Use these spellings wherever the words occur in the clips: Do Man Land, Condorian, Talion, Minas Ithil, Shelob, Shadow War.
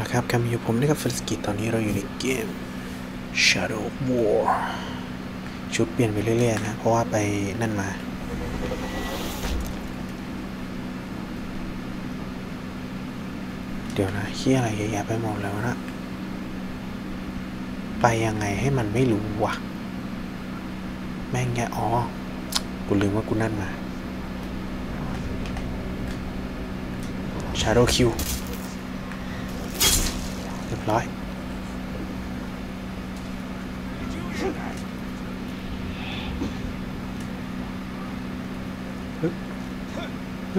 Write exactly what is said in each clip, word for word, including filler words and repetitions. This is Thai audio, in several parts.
ละครับกลับมาอยู่ผมนะครับเฟลสกิตตอนนี้เราอยู่ในเกม Shadow War ชุดเปลี่ยนไปเรื่อยๆนะเพราะว่าไปนั่นมาเดี๋ยวนะเหี้ยอะไรเยอะแยะไปหมดแล้วนะไปยังไงให้มันไม่รู้วะแม่งแกอ๋อกูลืมว่ากูนั่นมา Shadow Qเรียบร้อยฮึบฮึบไปทางซ้ายแล้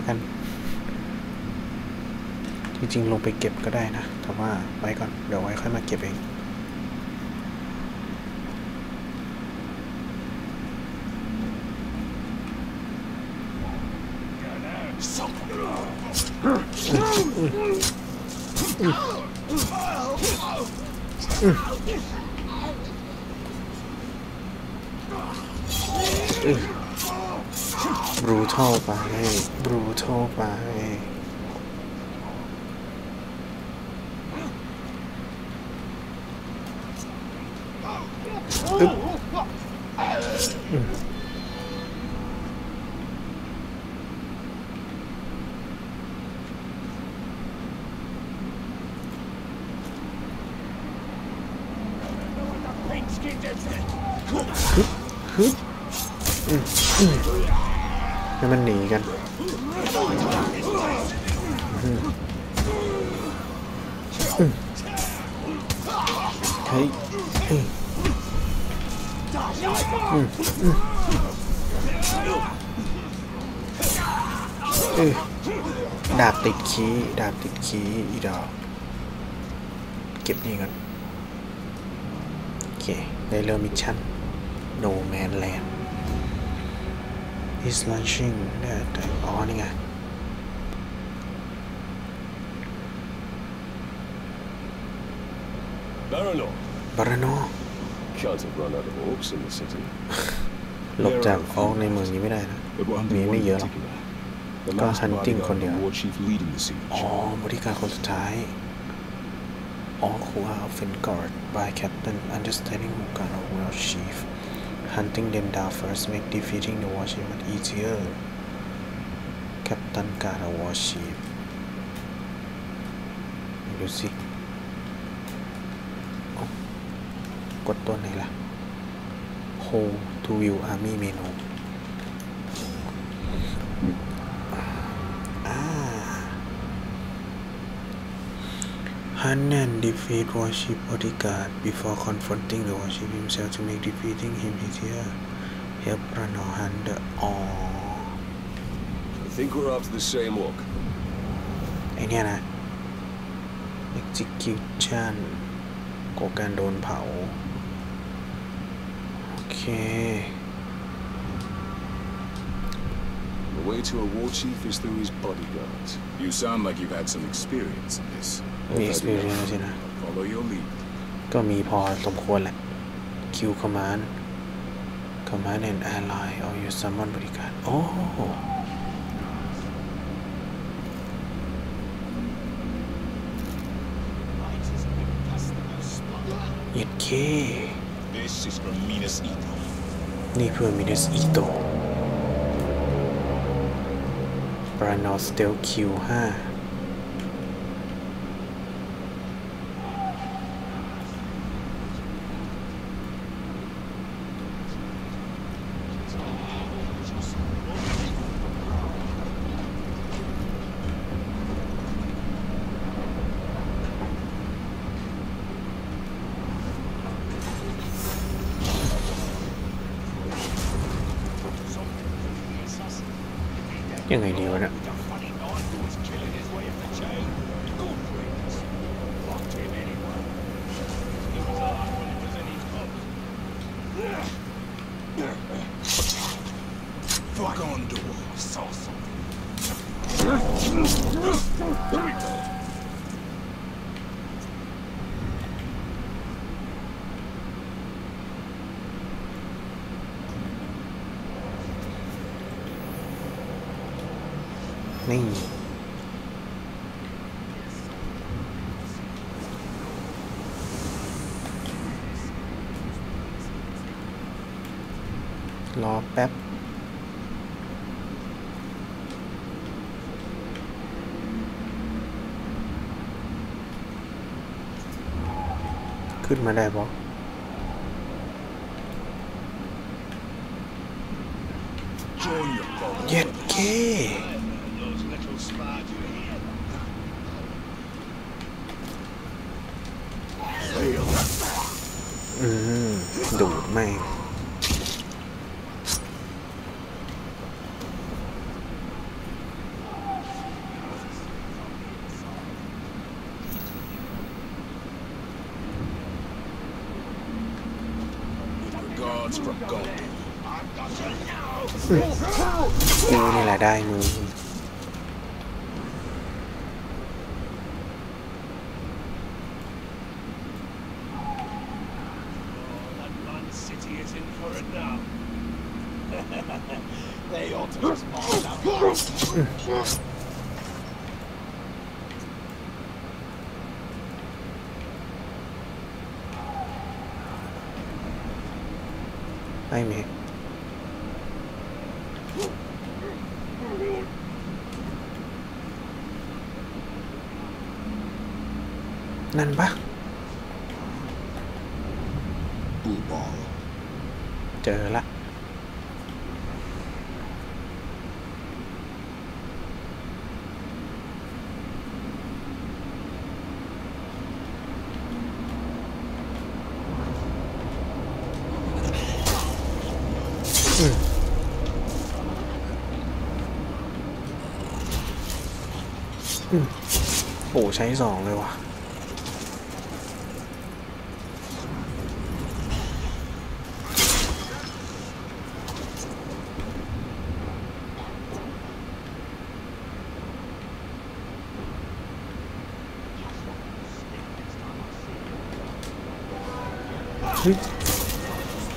วกันจริงๆลงไปเก็บก็ได้นะแต่ว่าไว้ก่อนเดี๋ยวไว้ค่อยมาเก็บเองบรูทัลไปบรูทัลไปให้มันหนีกันเฮ้ยดาบติดขี้ดาบติดขี้อีดอกเก็บนี่กันโอเคได้เริ่มมิชชั่น Do Man Land is launching เนี่ยแต่อ๋อนี่ไงบารานอบารานอหลบจากออกในเมืองนี้ไม่ได้นะมีไม่เยอะหรอกก็ฮันติ้งคนเดียวอ๋อบริการคนสุดท้าย All who are often guarded by Captain understanding who guard our war chief hunting them down first make defeating the war chief much easier Captain guard our war chief ดูสิกดตัวไหนล่ะ How to view army menu อ่า Hunt and defeat war chief bodyguard before confronting the war chief himself to make defeating him easier help run or hunt the all I think we're after the same walk ไอ้เนี่ยนะ execution ก็การโดนเผาOkay. The way to a war chief is through his bodyguards. You sound like you've had some experience in this. Experience, yeah. Follow your lead. ก็มีพอสมควรแหละ Q command, command and ally, or you summon bodyguard. Oh. เย็ดเคนี่เพื่อมินัสอิโตะบรานอสเตลคิวห้ายังไงดีวะเนี่ย นี่รอแป๊บขึ้นมาได้ปะเย็ดเก้อืมดูดแม่งกูนี่แหละได้มึงไม่มีนั่นปะบูบอลเจอละโอ้ใช้สองเลยว่ะ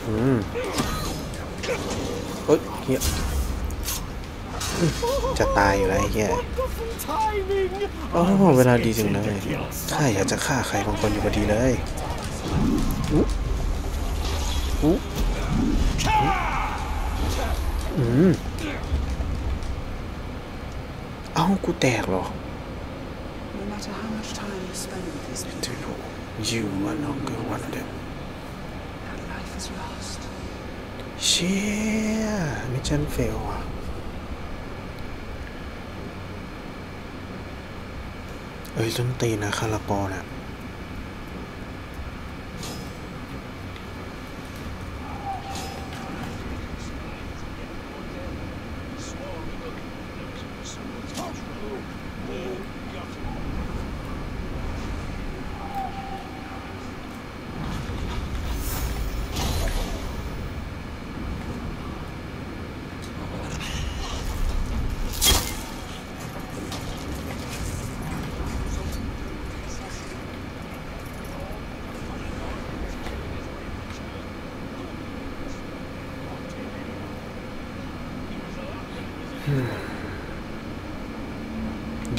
อืมเฮ้ยเฮียจะตายอยู่แล้วเฮียอ๋อเวลาดีจริงเลยถ้าอยากจะฆ่าใครบางคนอยู่พอดีเลยอู้อู้อืมเอ้ากูแตกเหรอ You are not one of themเชี่ยมิชชั่นเฟลว่ะเอ้ยต้นตีนะคาราปอนะ่ะ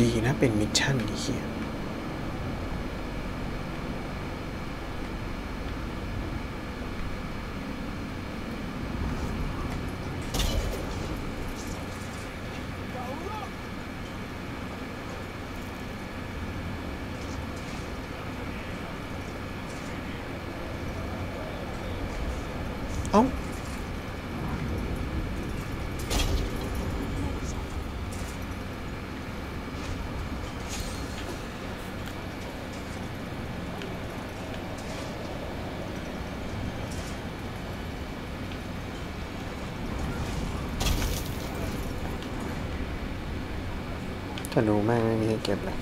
ดีนะเป็นมิชชั่นดีเขียนเอ้าถ้าดูแม่งไม่มีให้เก็บเลย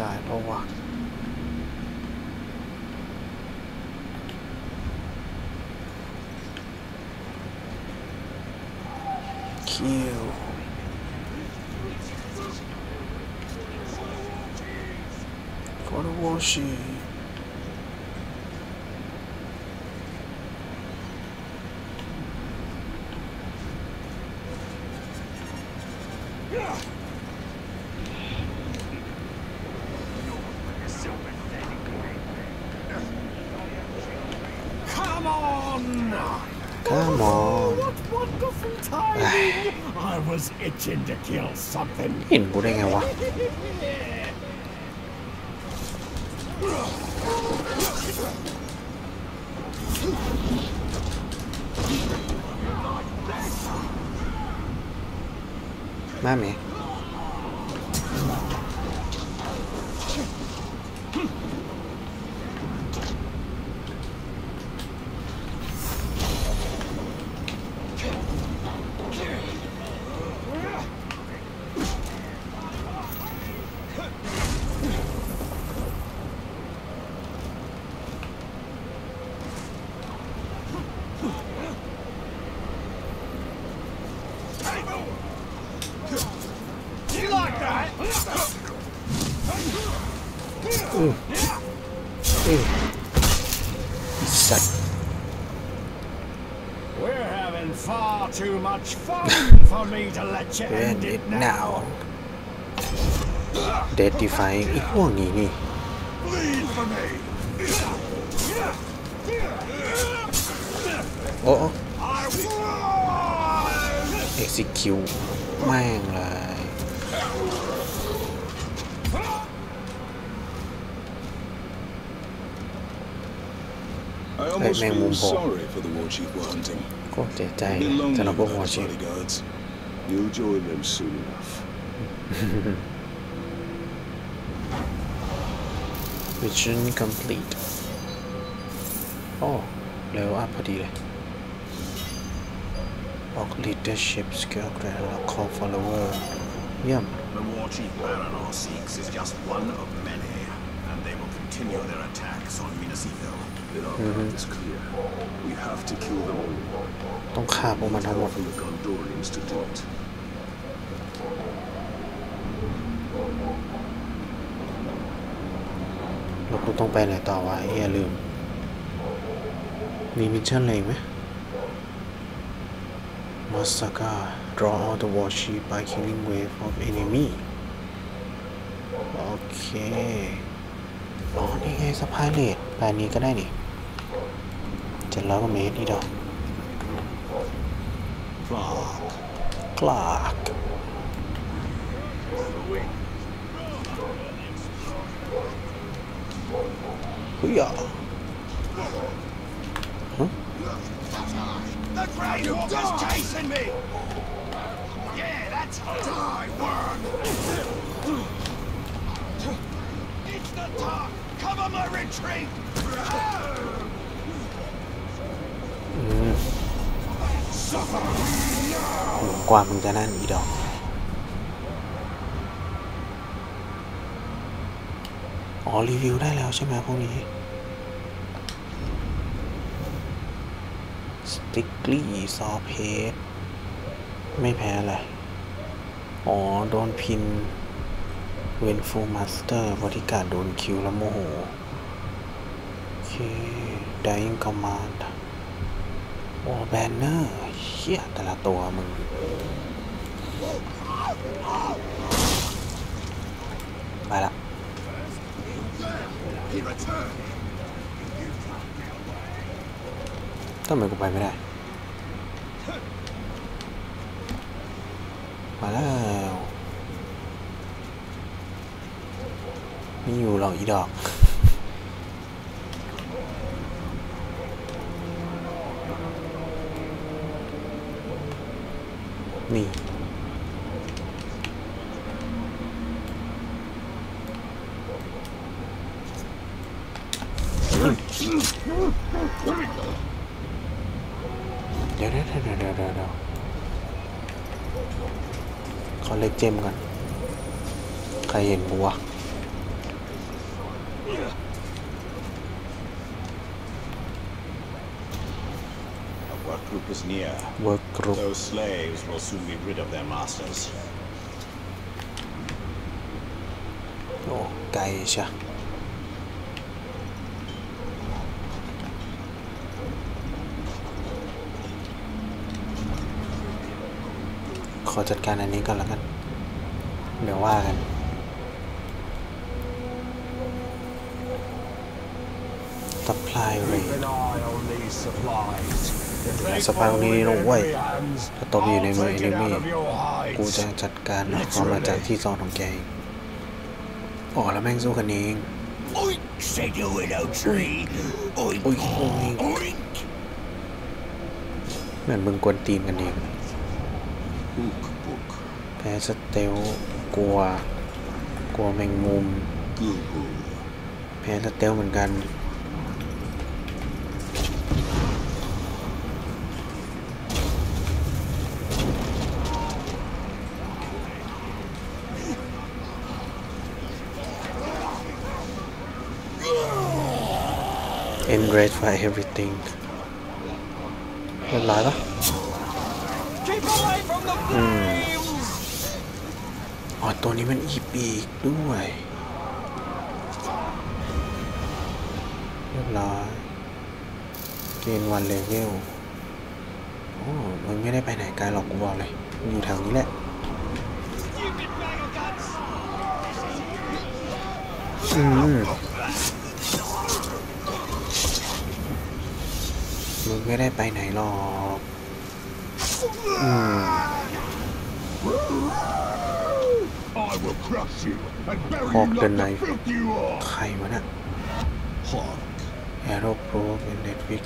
ได้เพราะว่าคิวฟอร์ดวอร์ชีเห็นกูได้ไงวะมาเมย์End it now. Dead defying อีกพวกนี้นี่โอ้ execute แม่งเลยแม่งมุมบอกก็เจ็บใจสำหรับพวกวอร์ชิฟYou'll join them soon enough. Mission complete. Oh, level up พอดีเลย Block leadership skill grade and call follower. เยี่ยม The war chief Baron seeks is just one of many, and they will continue their attacks on Minas Ithil. Our path is clear. We have to kill them all. ต้องฆ่าพวกมันทั้งหมดแล้วกูต้องไปไหนต่อวะเฮียลืมมีมิชชั่นอะไรไหม Masaka draw out the warship by killing wave of enemy โอเคอ๋อนี่ไงสะพายเลดแบบนี้ก็ได้นี่เจ็ดร้อยกว่าเมตรนี่ดอกคลาร์กคลาร์กเฮ้ยอ่ะฮะกว่ามึงจะนั่นอีดอกอ๋อรีวิวได้แล้วใช่ไหมพวกนี้สติกลี่ซอเพสไม่แพ้อะไรอ๋อโดนพินเวนฟูมาสเตอร์บริการโดนคิวแล้วโมโหโอเคไดอิงคอมมานด์โอ้แบนเนอร์เหี้ยแต่ละตัวมึงไปละทำไมกูไปไม่ได้มาแล้วไม่อยู่หรอกอีดอกนี่เดี๋ยวเดี๋ยวเดี๋ยวเดี๋ยวเดี๋ยวขอเล็กเจมก่อนใครเห็นบัว A work group is near. Work group. Those slaves will soon be rid of their masters. Oh, Daisha.ขอจัดการอันนี้ก่อนแล้วกันเดี๋ยวว่ากันซัพพลายเรทซัพพลายนี้ลงไว้ถ้าตบอยู่ในมือเอนิมี่กูจะจัดการเอามาจากที่ซ่อนของแกอ๋อแล้วแม่งสู้กันเองโอ้ยเหมือนมึงกวนตีนกันเองแพ้สเตลกลัวกลัวแมงมุมแพ้สเตลเหมือนกันเอ็นเรด for everything เป็นไรปะอืมอ๋อตัวนี้มันอีปีกด้วยเรียบร้อยเกณฑ์วันเลเวลโอ้มึงไม่ได้ไปไหนไกลหรอกกูบอกเลยอยู่แถวนี้แหละอืมมึงไม่ได้ไปไหนหรอกอืมฮอกเดินในใครวะน่ะแอโร่โปรเป็นเด็ดวิก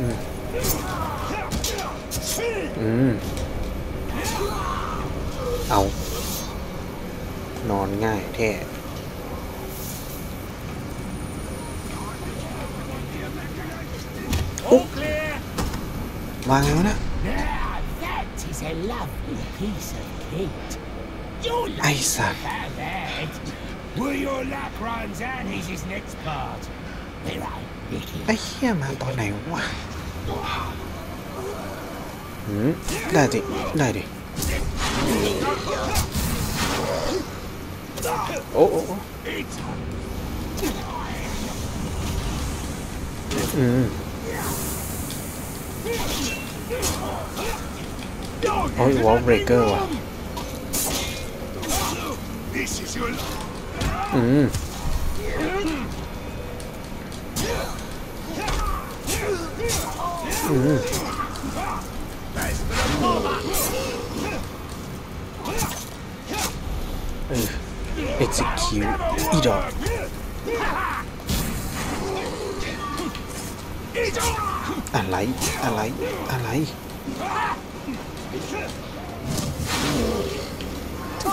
อืมอืมเอานอนง่ายแท้อุ๊ยวางไงวะน่ะไอ้สัตว์ไอ้เหี้ยมาตอนไหนวะหืมได้ดิได้ดิโอ้โอ้อืมโอ้ยวอลเบรกเกอร์ว่ะอืมอืมเออ execute อีดอกอะไรอะไรอะไรโอ้ไป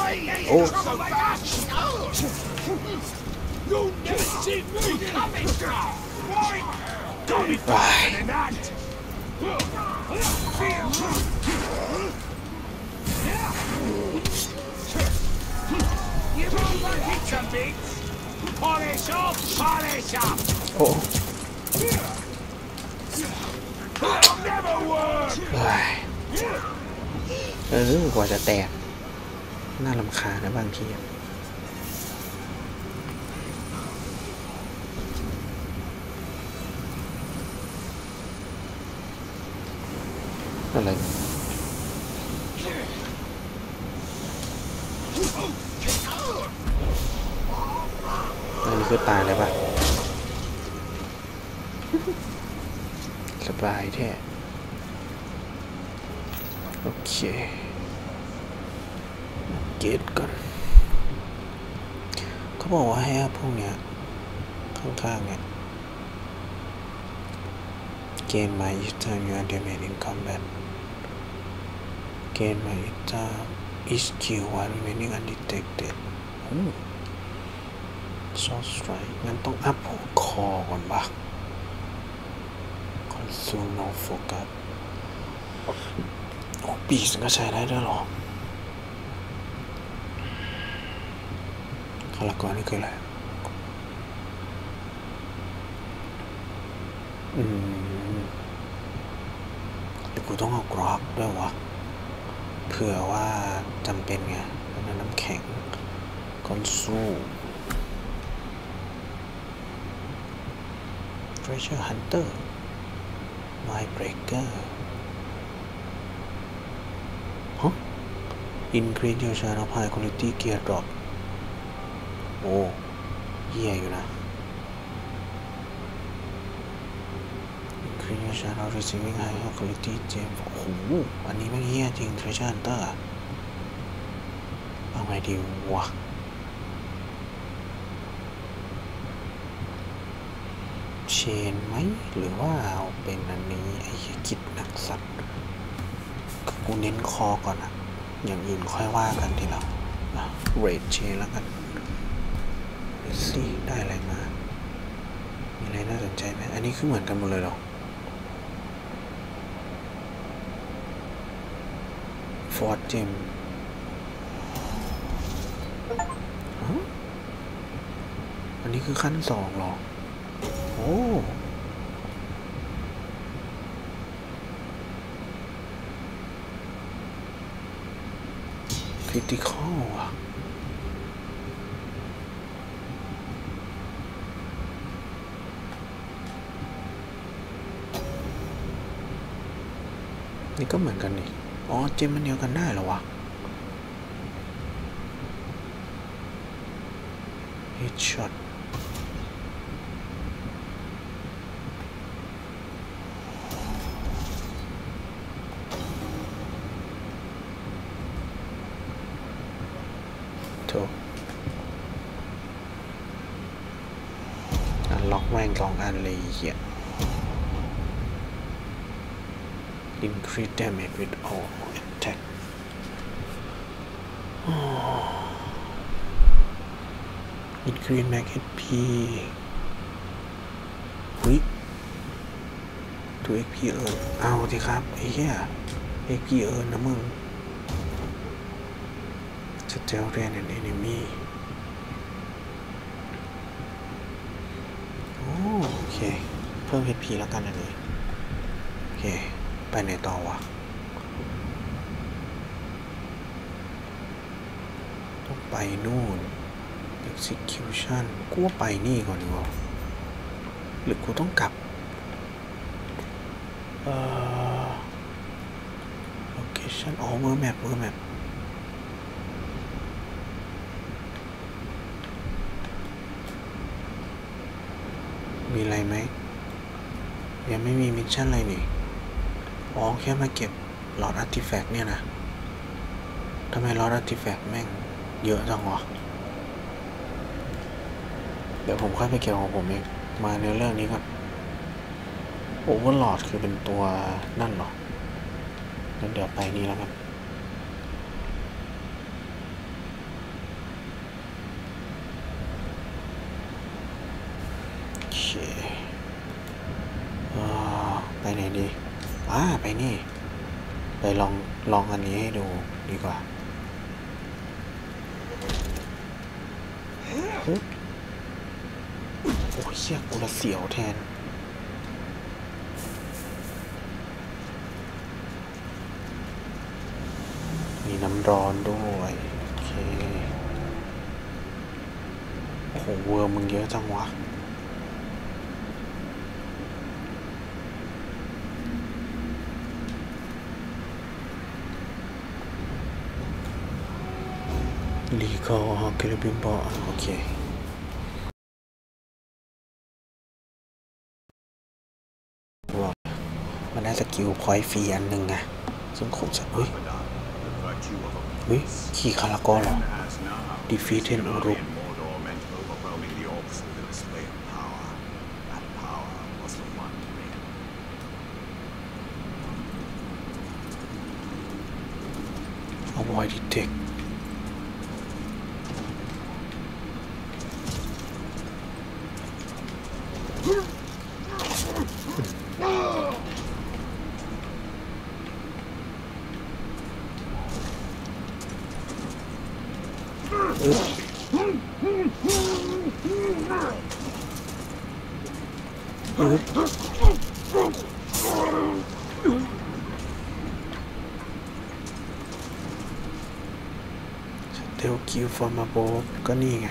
โอ้เออกว่าจะแตกน่ารำคาญนะบางทีอะไรอันนี้คือตายเลยป่ะสบายแท้โอเคเกตก่อนเขาบอกว่าให้พวกเนี้ยข้างๆเนี่ยเกณฑ์มาอีกตามยูอันเดอร์แมนในคอมแบทเกณฑ์มาอีกตามอิสคิววันเมนิ่งอันดีเทคเต็ดซอสไตรงั้นต้องอัพหัวคอก่อนบ้างคอนซูมโนโฟกัสปีสก็ใช้ได้ด้วยหรอ लगा निकला है।อืมกูต้องเอากรอบด้วยวะเผื่อว่าจำเป็นไงน้ำแข็งก้อนสู้Treasure Hunter Mindbreaker ฮะ Increase your share of high quality gear drop โอ้เหี้ยอยู่นะ Increase your share of receiving high quality gem โอ้โหอันนี้มันเหี้ยจริง Treasure Hunter เอาไงดีวะเชนไหมหรือว่าเอาเป็นอันนี้ไอ้คิดหนักสัตว์กูเน้นคอก่อนอะอย่างอื่นค่อยว่ากันทีหลังนะเรดเชนแล้วกันสิได้อะไรมามีอะไรน่าสนใจไหมอันนี้คือเหมือนกันหมดเลยหรอ ฟอร์ดเจมอันนี้คือขั้นสองหรอโอ้คริติคอลว่ะนี่ก็เหมือนกันนี่อ๋อเจมมันเดียวกันได้เหรอวะเฮดช็อตล็อกแม่งสองอันเลยเหี้ย Increase damage with all attack อ๋อ Increase max เอช พี หุ้ย ทู เอ็กซ์ พี earn เอาสิครับไอ้เหี้ย เอ็กซ์ พี earn นะมึง Stealthier than enemyโอเคเพิ่ม เอช พี แล้วกันอันนี้โอเคไปไหนต่อวะต้องไปนู่น execution กูว่าไปนี่ก่อนดีกว่าหรือกูต้องกลับเอ่อ location อ๋อเวอร์แมปเวอร์แมปมีอะไรไหมยังไม่มีมิชชั่นอะไรนี่อ๋อแค่มาเก็บหลอดอาร์ติแฟกต์เนี่ยนะทำไมหลอดอาร์ติแฟกต์แม่งเยอะจังวะเดี๋ยวผมค่อยไปเก็บของผมเองมาในเรื่องนี้ก่อนโอเวอร์หลอดคือเป็นตัวนั่นเหรองั้นเดี๋ยวไปนี่แล้วกันไปไหนดีอ่าไปนี่ไปลองลองอันนี้ให้ดูดีกว่าโอ้ยเชี่ยกูละเสียวแทนมีน้ำร้อนด้วยโอเคโอ้โหเวอร์มึงเยอะจังวะลีกอฮอกเกลบิมบอโอเคมันได้สกิลพอยต์ฟรีอันหนึ่งไงซึ่งคงจะเฮ้ยเฮ้ยขี่คารากอเหรอดีฟีเทนอรุปเอาไว้ดีเทค เดลคิวฟอร์มาโบก็นี่ไง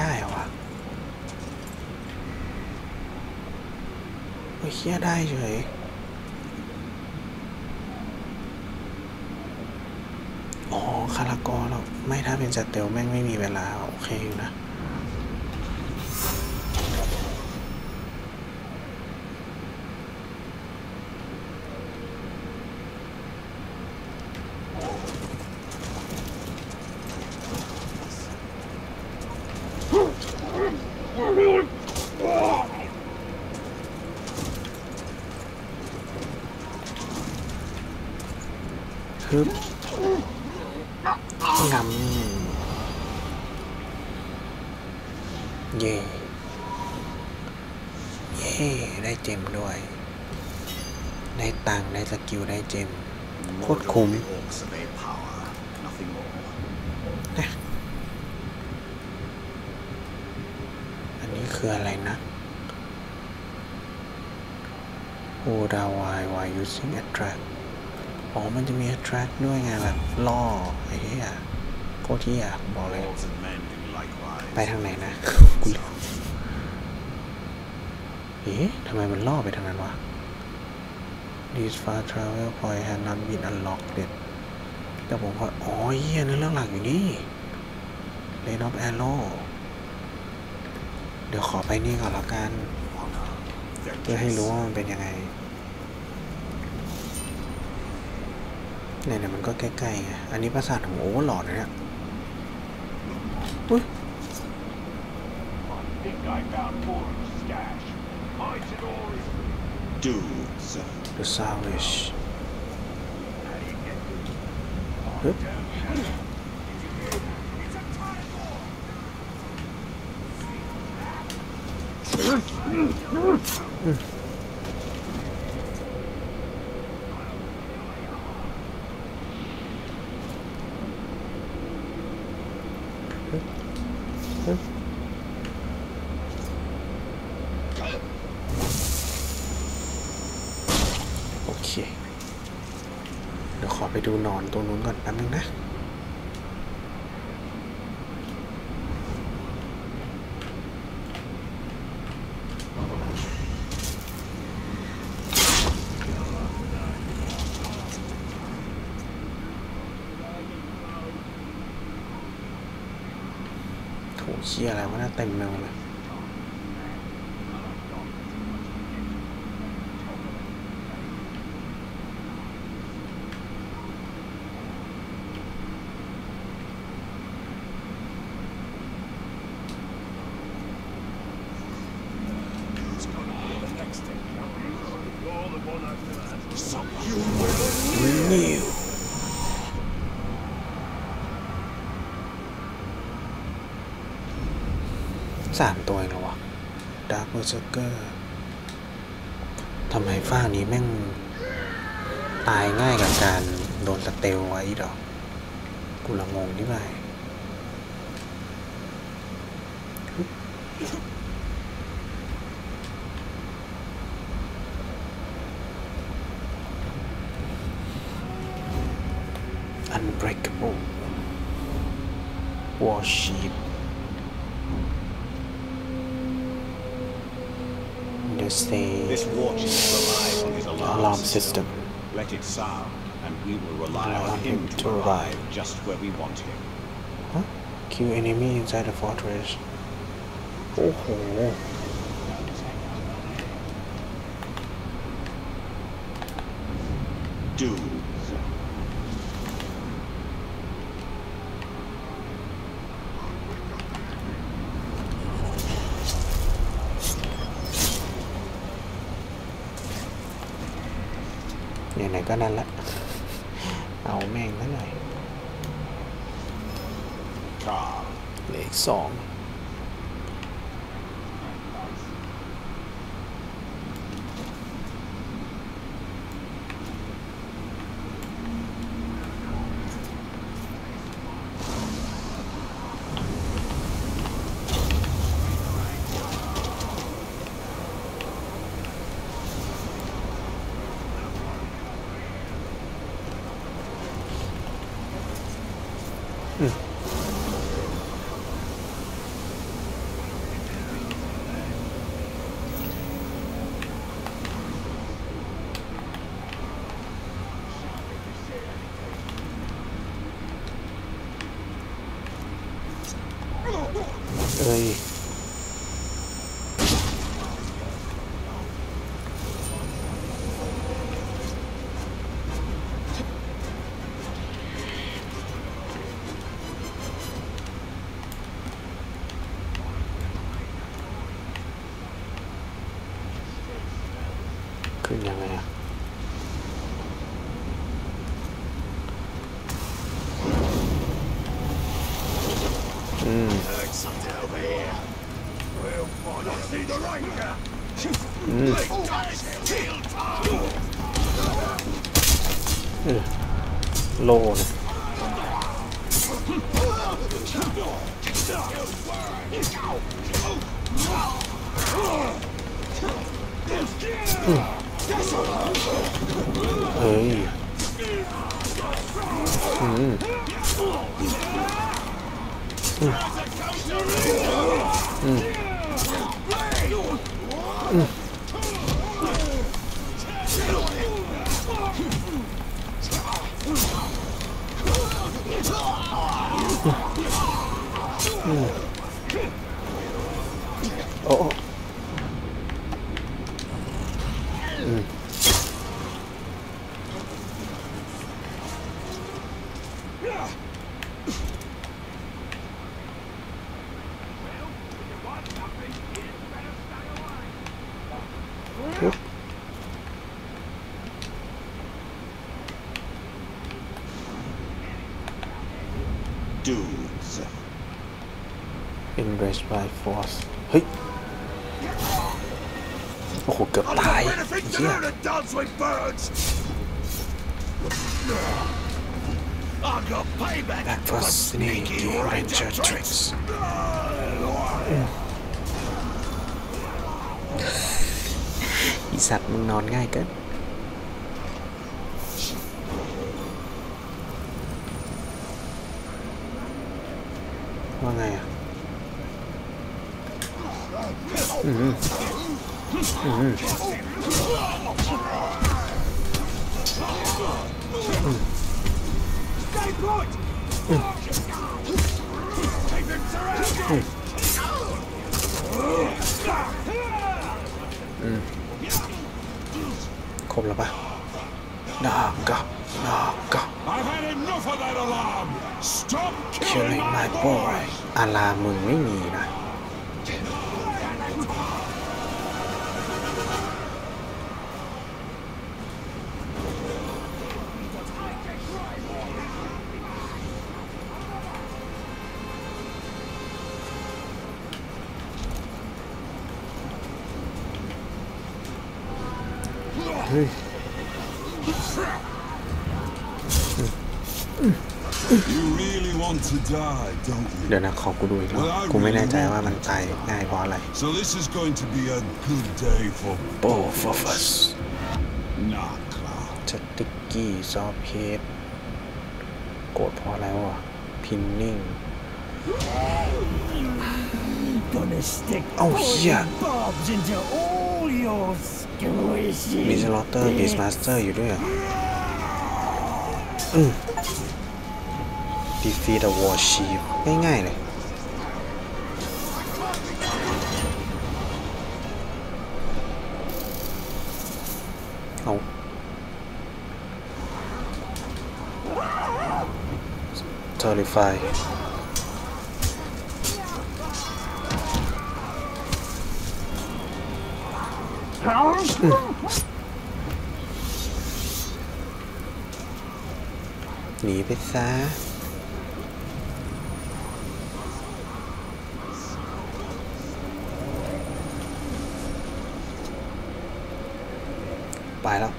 ได้เหรอวะเฮียได้เหรอวะเฮียได้เฉยอ๋อคารากอเราไม่ถ้าเป็นจัดเตลแม่งไม่มีเวลาโอเคอยู่นะโคตรคุ้มนะอันนี้คืออะไรนะโอดาวายวาย using attract อ๋อมันจะมี attract ด้วยไงแบบล่อไอ้ที่อ่ะโคตรที่อ่ะบอกเลยไปทางไหนนะเอ๊ะทำไมมันล่อไปทางนั้นวะThese far travel point have not been unlocked yet แต่ผมก็อ๋อเฮียนั่นเรื่องหลักอยู่นี่ Lane of Arrow เดี๋ยวขอไปนี่ก่อนละกันเพื่อให้รู้ว่ามันเป็นยังไงเนี่ยมันก็ใกล้ๆไงอันนี้ประสาทของโอเวอร์ลอร์ดเนี่ยอุ้ยดูThe Savage ดูนอนตรงนู้นก่อนแป๊บนึงนะถูกเชี่ยอะไรวะน่าเต็มแมวเลยสามตัวเหรอวะดาร์คเบอร์เซอร์เกอร์ทำไมฝ้านี้แม่งตายง่ายกับการโดนสเตลไว้ดอกกูละงงที่ไหนอันเบรกเบิลวอร์ชีพ is the this watch relies on his alarm, alarm system. system. Let it sound, and we will rely Allow on him, him to, to arrive, arrive just where we want him. Huh? Kill enemy inside the fortress. Oh. Do. Nàyก็นั่นแหละเอาแม่งนั่นหน่อยเลขสองเอ้ยขึ้นยังไงอะอืมอืมโลนเฮ้ยอืมอืมอืมอืมโอ้Dudes embraced by force เฮ้ยโอ้โหเกือบตายเหี้ยBack for sneaky ranger tricks อีสัตว์มึงนอนง่ายเกินว่าไงอ่ะอืมอืมอืมครบแล้วปะน้าก็น้าก็Killing my boy อาลามึงไม่มีนะเฮ้ยเดี๋ยวนะขอกูดูอีกรอบกูไม่แน่ใจว่ามันตายง่ายเพราะอะไร So this is going to be a good day for both of us สติ๊กกี้ซอฟเพจโกรธเพราะอะไรวะพินนิ่งเอ้าเหี้ย มีสล็อตเตอร์บีสมาสเตอร์อยู่ด้วยอืม defeat the warship ง่ายๆเลยเอาterrifyหนีไปซะไปแล้ว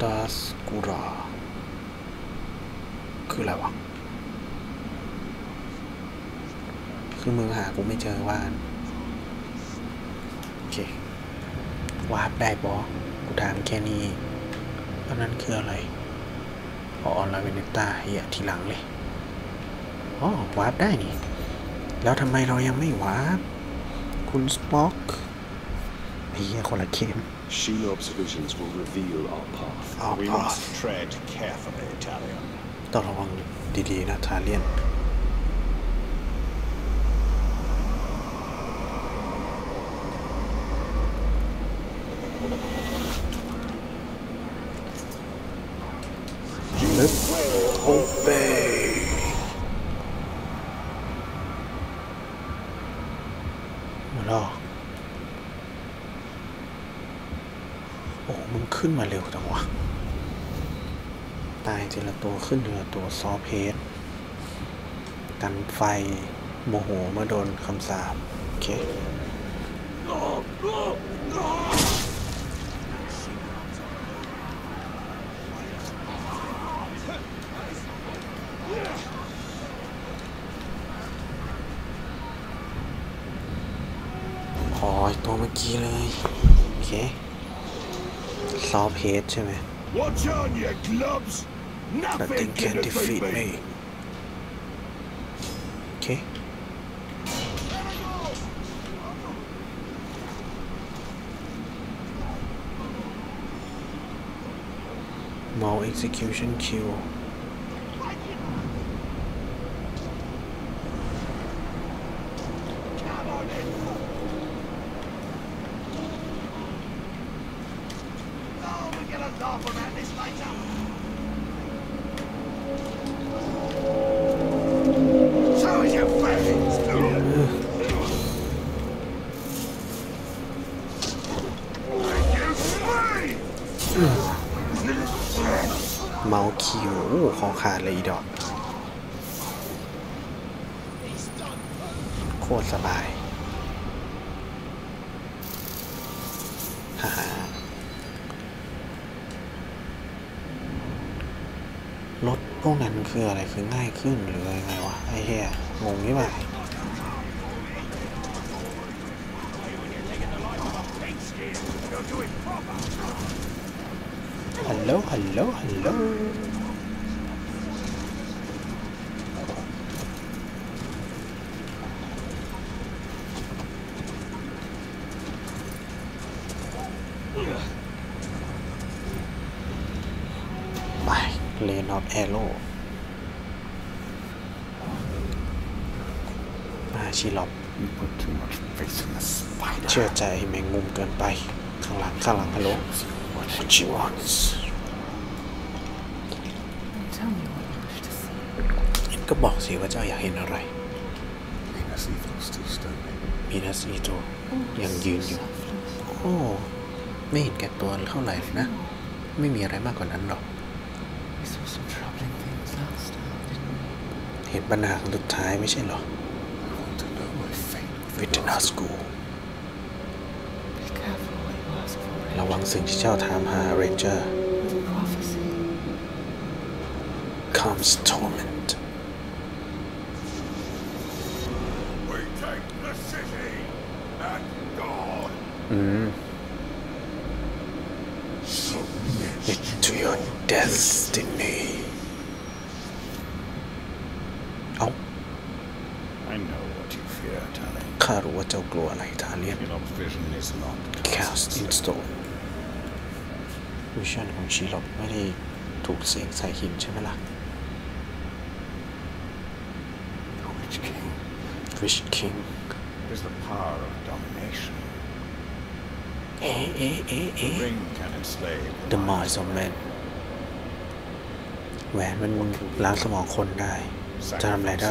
ดาสกูราคืออะไรวะคือมือหากูไม่เจอว่านโอเควาร์ปได้บอกูถามแค่นี้อันนั้นคืออะไรอ๋อลาเวนเดต้าเฮียทีหลังเลยอ๋อวาร์ปได้นี่แล้วทำไมเรายังไม่วาร์ปคุณสป็อกเฮียคนละเกมShield observations will reveal our path. Our we path. must tread carefully, Talion. ต้องระวังดีๆนะ Talion. ลึก Obey. มาแล้วขึ้นมาเร็วจังวะตายทีละตัวขึ้นทีละตัวซอเพสกันไฟโมโหมาโดนคำสาปโอเคขอตัวเมื่อกี้เลยโอเคซอฟเพจใช่ไหม Nothing can defeat me โอเคมอล execution kill เมาคิวคอขาดเลยอีดอกโคตรสบายฮ่าฮ่าลดพวกนั้นคืออะไรคือง่ายขึ้นหรือไงวะไอ้เหี้ยงงใช่ไหมฮัลโหลฮัลโหลฮัลโหลไปเลนออฟแอโร่มาชีล็อบเชื่อใจแมงมุมเกินไปข้างหลังข้างหลังฮัลโหลWhat she wants. Tell me what you wish to see. ก็บอกสิว่าเจ้าอยากเห็นอะไร Venus Ethel still standing. Venus Ethel ยังยืนอยู่โอ้ไม่เห็นแก่ตัวเท่าไหร่นะไม่มีอะไรมากกว่านั้นหรอกเห็นปัญหาครั้งสุดท้ายไม่ใช่หรอ Witness Schoolระวังสิ่งที่เจ้าถามหาเรนเจอร์ comes torment city at dawn. Mm. Submit to your destiny. Oh. I know what you fear, Italian. Caro what a glow an Italian. Your vision is not cast in stone. Vision of Shelob ไม่ได้ถูกเสกใส่หินใช่ไหมล่ะ Fish King is the power of domination. Eh, eh, eh, eh. The ring can enslave the minds of men. แหวนมันล้างสมองคนได้จะทำอะไรได้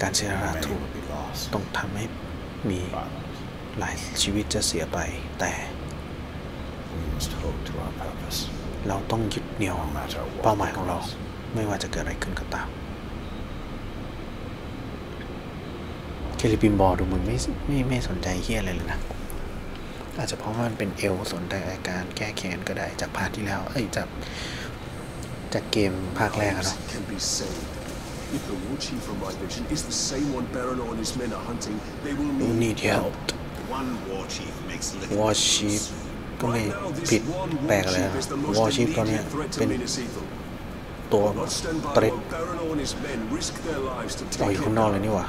การเสียสละถูกต้องทำให้มีหลายชีวิตจะเสียไปแต่เราต้องยึดเหนี่ยวเป้าหมายของเราไม่ว่าจะเกิดอะไรขึ้นก็ตามเคลิปิมบอดูมึงไม่ไม่ไม่สนใจเฮี้ยอะไรเลยนะอาจจะเพราะมันเป็นเอลสนใจอาการแก้แค้นก็ได้จากภาคที่แล้วเอ้ยจากจากเกมภาคแรกอะเนาะYou need help War Chief ก็ไม่ผิดแปลกเลย War Chief ตอนนี้เป็นตัวเตร็ดต่ออยู่ข้างนอกเลยนี่หว่า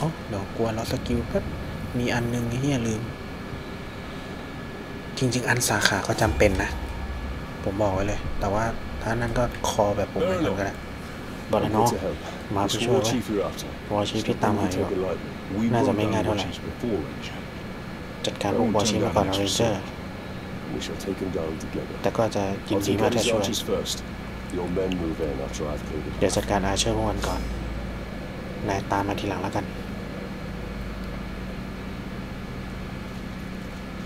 อ๋อเดี๋ยวกลัวเราสกิลแป๊บมีอันนึงเฮียลืมจริงๆอันสาขาก็จำเป็นนะผมบอกไว้เลยแต่ว่าถ้านั่นก็คอแบบผมไม่ทำก็ได้บอลน้องมาผู้ช่วยวอชีที่ตามมาอยู่น่าจะไม่ง่ายเท่าไหร่จัดการองค์วอชีมาก่อนเรนเจอร์แต่ก็จะยินดีมาถ้าช่วยเดี๋ยวจัดการอาเชอร์พวกมันก่อนนายตามมาทีหลังแล้วกันเร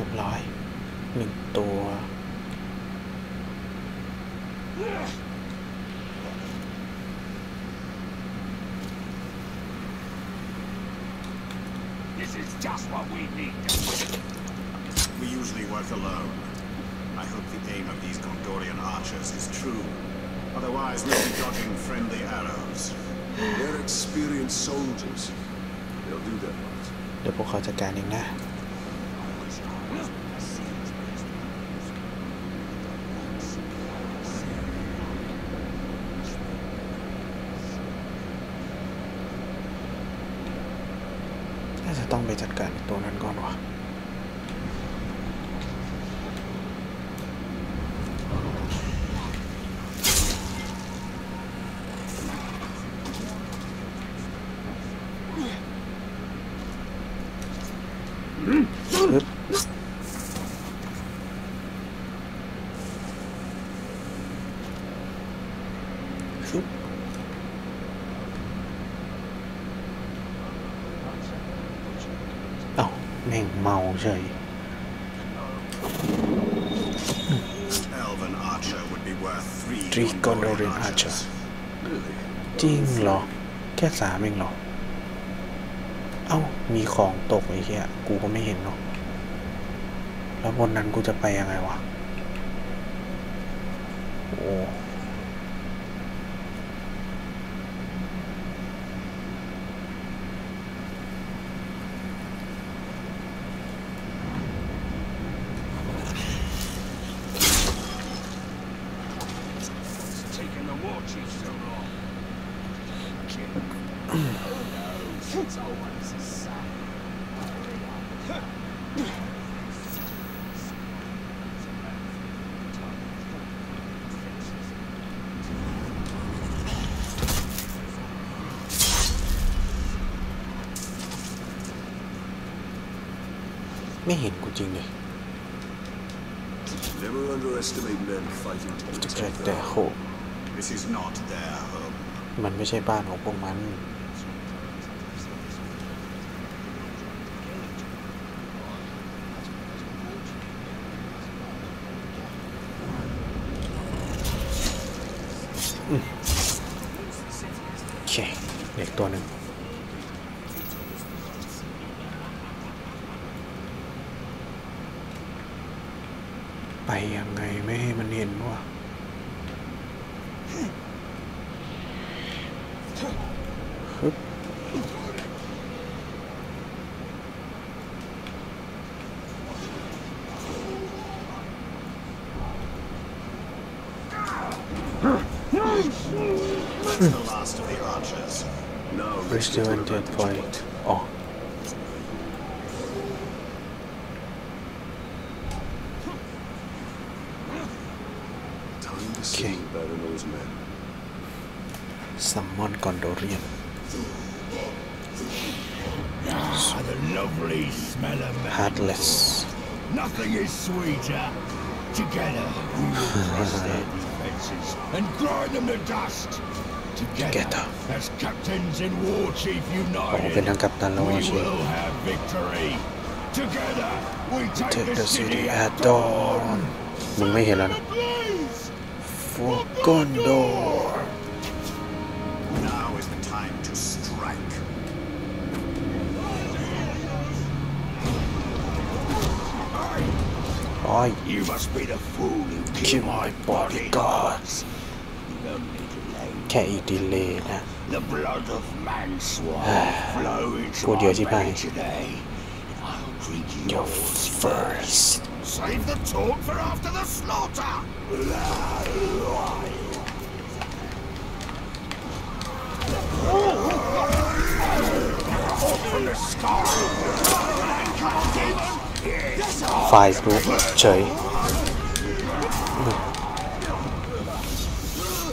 ียบร้อยหนึ่งตัวJust what we need. We usually work alone. I hope the aim of these Condorian archers is true. Otherwise, we'll be dodging friendly arrows. They're experienced soldiers. They'll do their part. เดี๋ยวพวกเขาจัดการเองนะต้องไปจัดการตัวนั้นก่อนวะแม่งเมาเฉย Three Condorian Archer จริงเหรอแค่สามเองเหรอเอ้ามีของตกไอ้เหี้ยกูก็ไม่เห็นเนาะแล้วบนนั้นกูจะไปยังไงวะโอ้ไม่เห็นกูจริงเลยจะเกิดแต่โหมันไม่ใช่บ้านของพวกมัน ตัวหนึ่งไปยังไงไม่ให้มันเห็นวะWe're still in dead point. Oh. Time to see better those men. Summon Condorian. Ah, the lovely smell of heartless. Nothing is sweeter. Together we will crush their defenses and grind them to dust.Together, as captains and war chief united, we will have victory. Together, we take the city at dawn. มึงไม่เห็นแล้วนะ For Condor. Now is the time to strike. โอ้ย You must be the fool who killed my bodyguards.แค่อีกดีเลยนะพูดเยอะที่ไหน Your first Save the talk for after the slaughter ฝ่ายรู้เฉย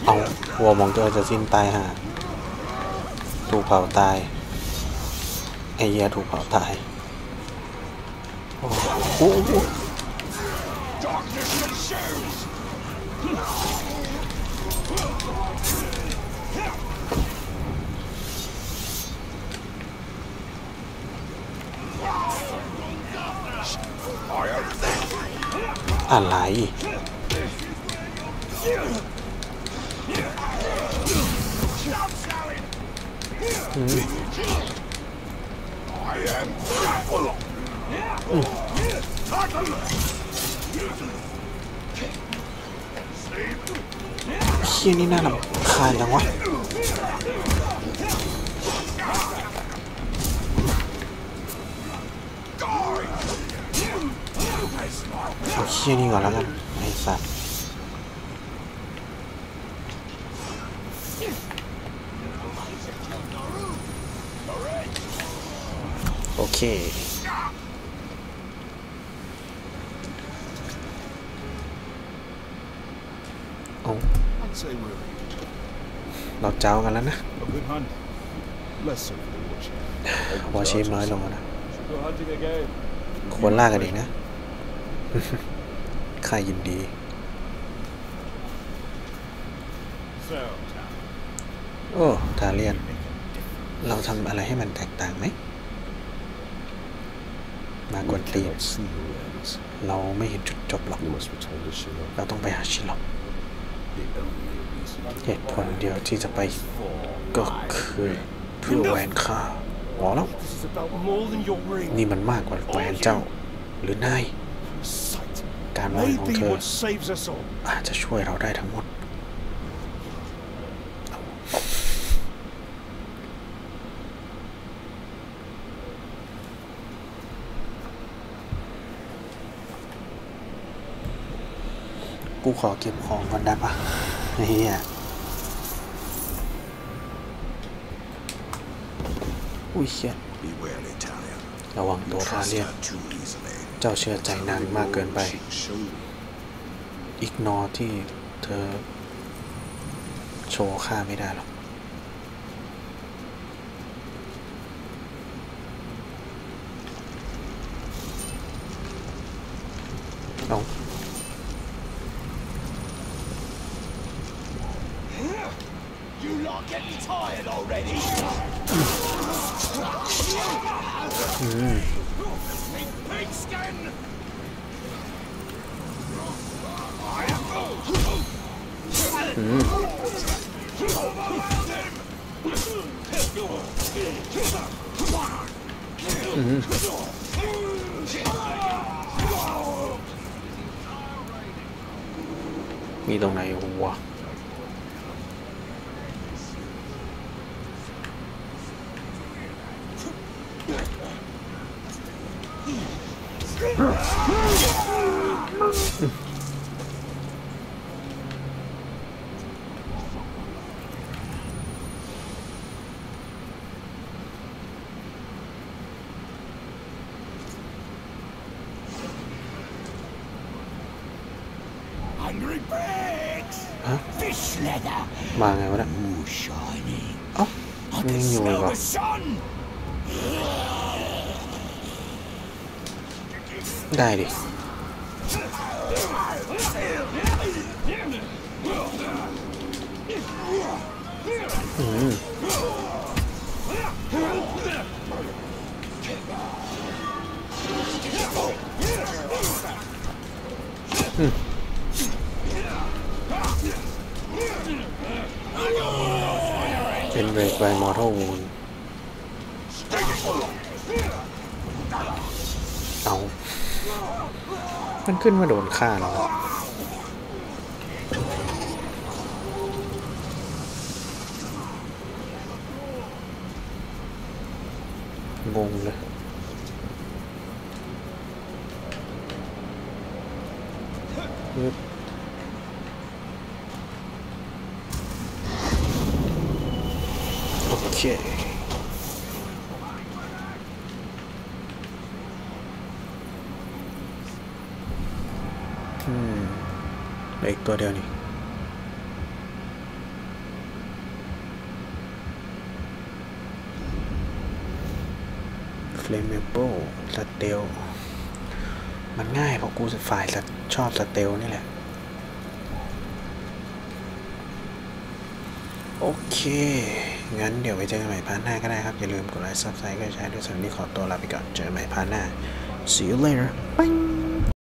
เอาวัวมองตัวจะสิ้นตายห่าถูกเผาตายไอเหี้ยถูกเผาตายโอ้โหอะไรอืมเฮียนี่น่ารำคาญจังวะเอาเฮียนี่ก่อนแล้วกันไอ้สัสโอเคโอ้เราเจ้ากันแล้วนะวอชิมน้อยลงนะควรล่ากันอีกนะข้ายินดีโอ้ทาเลียนเราทำอะไรให้มันแตกต่างไหมมากวนตีเราไม่เห็นจุดจบหรอกเราต้องไปหาชิล็อกเหตุผลเดียวที่จะไปก็คือเพื่อแหวนข้าหรอแล้วนี่มันมากกว่าแหวนเจ้าหรือนายการมองของเธออาจจะช่วยเราได้ทั้งหมดกูขอเก็บของก่อนได้ปะเฮียอุ้ยเชี่ยระวังตัวทาเลียนเจ้าเชื่อใจนางมากเกินไปอิกนอร์ที่เธอโชว์ค่าไม่ได้หรอกน้อง มีตรงไหนวะมาไงวะเนี่ยอ๋อนี่อยู่อีกวะได้ดิอืมอืมเป็นเบรกไบมอร์ทัลวูนเอามันขึ้นมาโดนฆ่าเรางงเลยOkay. อืมเหลืออีกตัวเดียวนี่เฟลเมเบิลสเตลมันง่ายเพราะกูฝ่ายชอบสเตลนี่แหละโอเคงั้นเดี๋ยวไปเจอกันใหม่พาร์ทหน้าก็ได้ครับอย่าลืมกดไลค์ซับสไครบ์ก็ใช้ด้วยสำหรับนี้ขอตัวลาไปก่อนเจอกันใหม่พาร์ทหน้า see you later bye